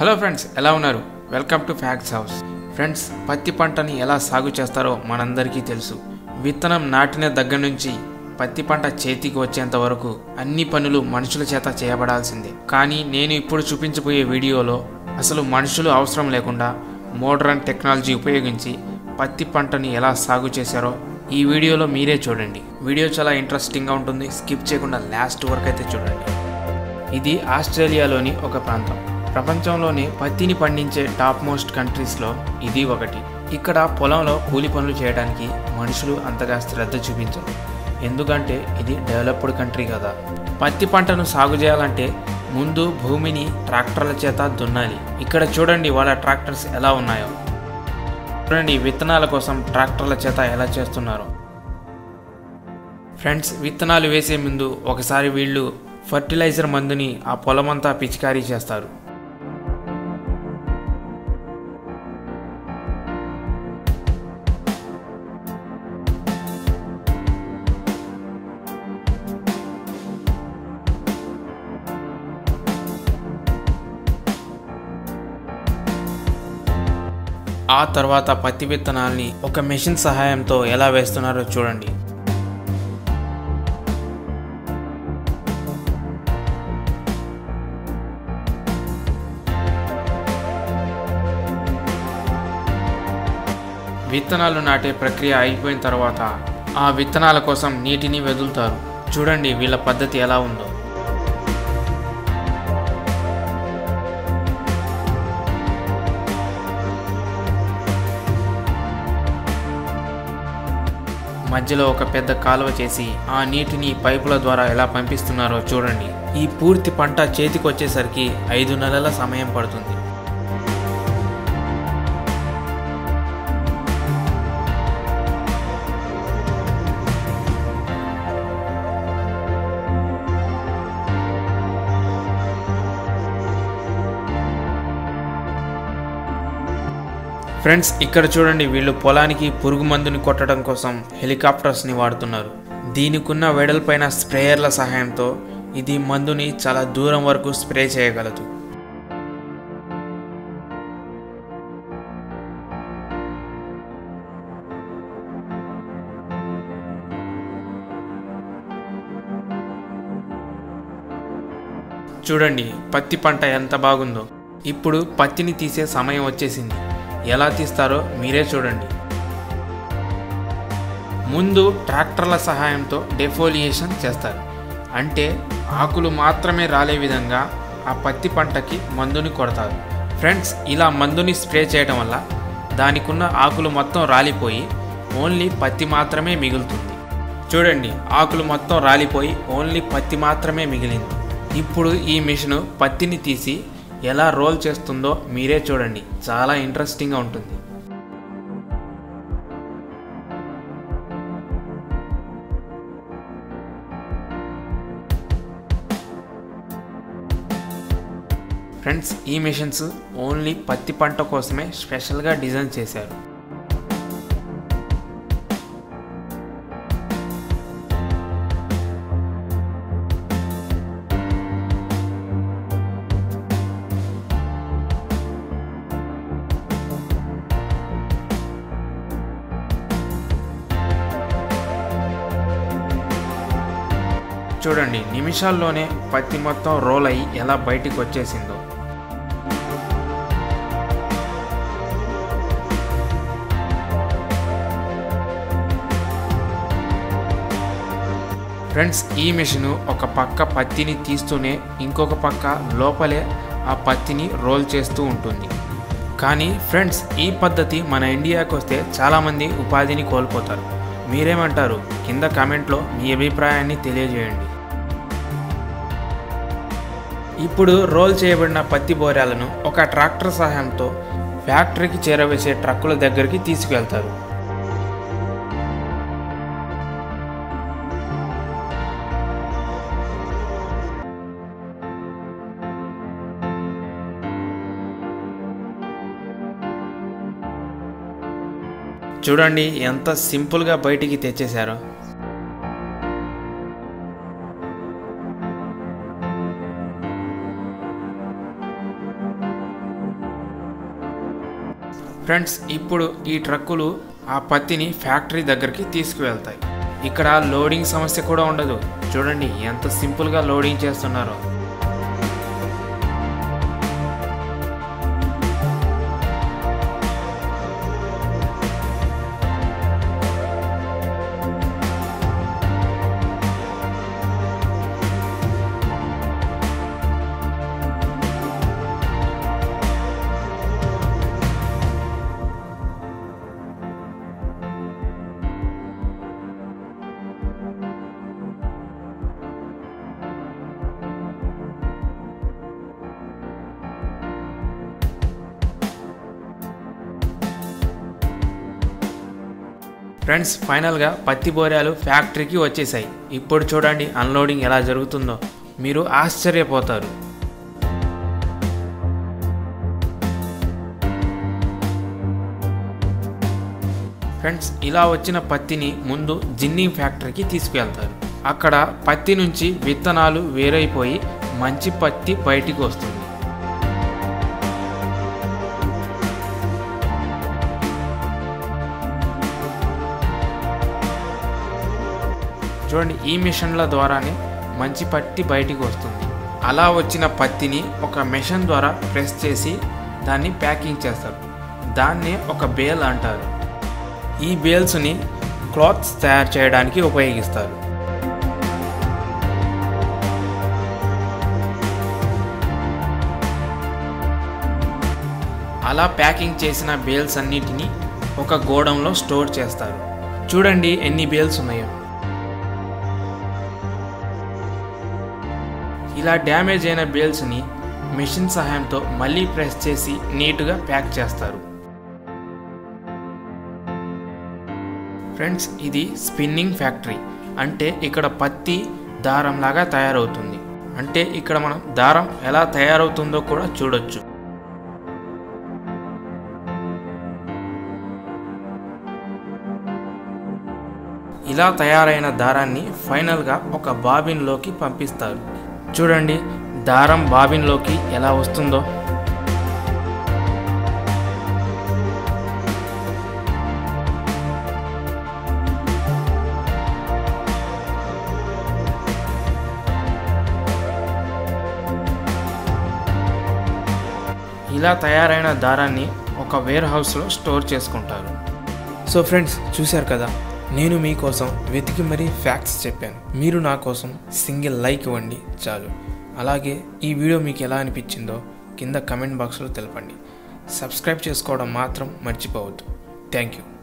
Hello friends, ఎలా ఉన్నారు? Welcome to facts house. Friends, పత్తి పంటని ఎలా సాగు చేస్తారో మనందరికీ తెలుసు. విత్తనం నాటిన దగ్గర నుంచి పత్తి పంట చేతికి వచ్చేంత వరకు అన్ని పనులు మనుషుల చేత చేయబడాల్సిందే. కానీ నేను ఇప్పుడు చూపించబోయే వీడియోలో అసలు మనుషులు అవసరం లేకుండా మోడర్న్ టెక్నాలజీ ఉపయోగించి పత్తి పంటని ఎలా సాగు చేశారో ఈ వీడియోలో మీరే చూడండి. వీడియో చాలా ఇంట్రెస్టింగ్గా ఉంటుంది, స్కిప్ చేయకుండా లాస్ట్ వరకు అయితే చూడండి. ఇది ఆస్ట్రేలియాలోని ఒక ప్రాంతం. ప్రపంచంలోనే పత్తిని పండించే టాప్ మోస్ట్ కంట్రీస్లో ఇది ఒకటి. ఇక్కడ పొలంలో కూలి పనులు చేయడానికి మనుషులు అంతగా శ్రద్ధ చూపించరు, ఎందుకంటే ఇది డెవలప్డ్ కంట్రీ కదా. పత్తి పంటను సాగు చేయాలంటే ముందు భూమిని ట్రాక్టర్ల చేత దున్నాలి. ఇక్కడ చూడండి వాళ్ళ ట్రాక్టర్స్ ఎలా ఉన్నాయో. చూడండి విత్తనాల కోసం ట్రాక్టర్ల చేత ఎలా చేస్తున్నారు. ఫ్రెండ్స్, విత్తనాలు వేసే ముందు ఒకసారి వీళ్ళు ఫర్టిలైజర్ మందుని ఆ పొలమంతా పిచికారీ చేస్తారు. ఆ తర్వాత పత్తి విత్తనాల్ని ఒక మెషిన్ సహాయంతో ఎలా వేస్తున్నారో చూడండి. విత్తనాలు నాటే ప్రక్రియ అయిపోయిన తర్వాత ఆ విత్తనాల కోసం నీటిని వెదులుతారు. చూడండి వీళ్ళ పద్ధతి ఎలా ఉందో. మధ్యలో ఒక పెద్ద కాలువ చేసి ఆ నీటిని పైపుల ద్వారా ఎలా పంపిస్తున్నారో చూడండి. ఈ పూర్తి పంట చేతికి వచ్చేసరికి 5 నెలల సమయం పడుతుంది. ఫ్రెండ్స్, ఇక్కడ చూడండి వీళ్ళు పొలానికి పురుగు మందుని కొట్టడం కోసం హెలికాప్టర్స్ని వాడుతున్నారు. దీనికున్న వెడల్పైన స్ప్రేయర్ల సహాయంతో ఇది మందుని చాలా దూరం వరకు స్ప్రే చేయగలదు. చూడండి పత్తి పంట ఎంత బాగుందో. ఇప్పుడు పత్తిని తీసే సమయం వచ్చేసింది. ఎలా తీస్తారో మీరే చూడండి. ముందు ట్రాక్టర్ల సహాయంతో డెఫోలియేషన్ చేస్తారు. అంటే ఆకులు మాత్రమే రాలే విధంగా ఆ పత్తి పంటకి మందుని కొడతారు. ఫ్రెండ్స్, ఇలా మందుని స్ప్రే చేయడం వల్ల దానికున్న ఆకులు మొత్తం రాలిపోయి ఓన్లీ పత్తి మాత్రమే మిగులుతుంది. చూడండి ఆకులు మొత్తం రాలిపోయి ఓన్లీ పత్తి మాత్రమే మిగిలింది. ఇప్పుడు ఈ మిషను పత్తిని తీసి ఎలా రోల్ చేస్తుందో మీరే చూడండి. చాలా ఇంట్రెస్టింగ్గా ఉంటుంది. ఫ్రెండ్స్, ఈ మెషిన్స్ ఓన్లీ పత్తి పంట కోసమే స్పెషల్గా డిజైన్ చేశారు. చూడండి నిమిషాల్లోనే పత్తి మొత్తం రోల్ అయ్యి ఎలా బయటికి వచ్చేసిందో. ఫ్రెండ్స్, ఈ మెషిన్ ఒక పక్క పత్తిని తీస్తూనే ఇంకొక పక్క లోపలే ఆ పత్తిని రోల్ చేస్తూ ఉంటుంది. కానీ ఫ్రెండ్స్, ఈ పద్ధతి మన ఇండియాకి వస్తే చాలామంది ఉపాధిని కోల్పోతారు. మీరేమంటారు? కింద కామెంట్లో మీ అభిప్రాయాన్ని తెలియజేయండి. ఇప్పుడు రోల్ చేయబడిన పత్తి బోరాలను ఒక ట్రాక్టర్ సహాయంతో ఫ్యాక్టరీకి చేరవేసే ట్రక్కుల దగ్గరికి తీసుకువెళ్తారు. చూడండి ఎంత సింపుల్గా బయటికి తెచ్చేశారో. ఫ్రెండ్స్ ఇప్పుడు ఈ ట్రక్కులు ఆ పత్తిని ఫ్యాక్టరీ దగ్గరికి తీసుకువెళ్తాయి. ఇక్కడ లోడింగ్ సమస్య కూడా ఉండదు. చూడండి ఎంత సింపుల్ గా లోడింగ్ చేస్తున్నారు. फ्रेंड्स फाइनल गा पत्ति बोरियालु फैक्टरी की वच्चेसाई. इप्पुडु चूडंडी अनलोडिंग एला जरुगुतुंदो मीरु आश्चर्यपोतारु. फ्रेंड्स इला वच्चिन पत्तिनी मुंदु जिन्निंग फैक्टरीकी तीसुकेल्तारु. अक्कड पत्ति नुंची वित्तनालु वेरैपोयि मंची पत्ति बयटिकी वस्तुंदी. చూడండి ఈ మిషన్ల ద్వారానే మంచి పత్తి బయటికి వస్తుంది. అలా వచ్చిన పత్తిని ఒక మెషిన్ ద్వారా ప్రెస్ చేసి దాన్ని ప్యాకింగ్ చేస్తారు. దాన్ని ఒక బేల్ అంటారు. ఈ బేల్స్ ని క్లాత్స్ తయారు చేయడానికి ఉపయోగిస్తారు. అలా ప్యాకింగ్ చేసిన బేల్స్ అన్నిటిని ఒక గోడంలో స్టోర్ చేస్తారు. చూడండి ఎన్ని బేల్స్ ఉన్నాయో. ఇలా డ్యామేజ్ అయిన బేల్స్ ని మెషిన్ సహాయంతో మళ్ళీ ప్రెస్ చేసి నీట్ గా ప్యాక్ చేస్తారు. ఫ్రెండ్స్ ఇది స్పిన్నింగ్ ఫ్యాక్టరీ. అంటే ఇక్కడ పత్తి దారం లాగా తయారవుతుంది. అంటే ఇక్కడ మనం దారం ఎలా తయారవుతుందో కూడా చూడొచ్చు. ఇలా తయారైన దారాన్ని ఫైనల్ గా ఒక బాబిన్ లోకి పంపిస్తారు. చూడండి దారం బాబిన్ లోకి ఎలా వస్తుందో. ఇలా తయారైన దారాన్ని ఒక వేర్ హౌస్ లో స్టోర్ చేసుకుంటారు. సో ఫ్రెండ్స్ చూశారు కదా, నేను మీకోసం వెతికి మరీ ఫ్యాక్ట్స్ చెప్పాను. మీరు నా కోసం సింగిల్ లైక్ ఇవ్వండి చాలు. అలాగే ఈ వీడియో మీకు ఎలా అనిపించిందో కింద కమెంట్ బాక్స్లో తెలపండి. సబ్స్క్రైబ్ చేసుకోవడం మాత్రం మర్చిపోవద్దు. Thank you.